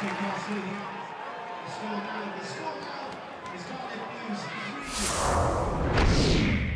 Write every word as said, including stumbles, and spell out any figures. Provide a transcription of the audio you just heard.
It's going out, it's going out, it's going to be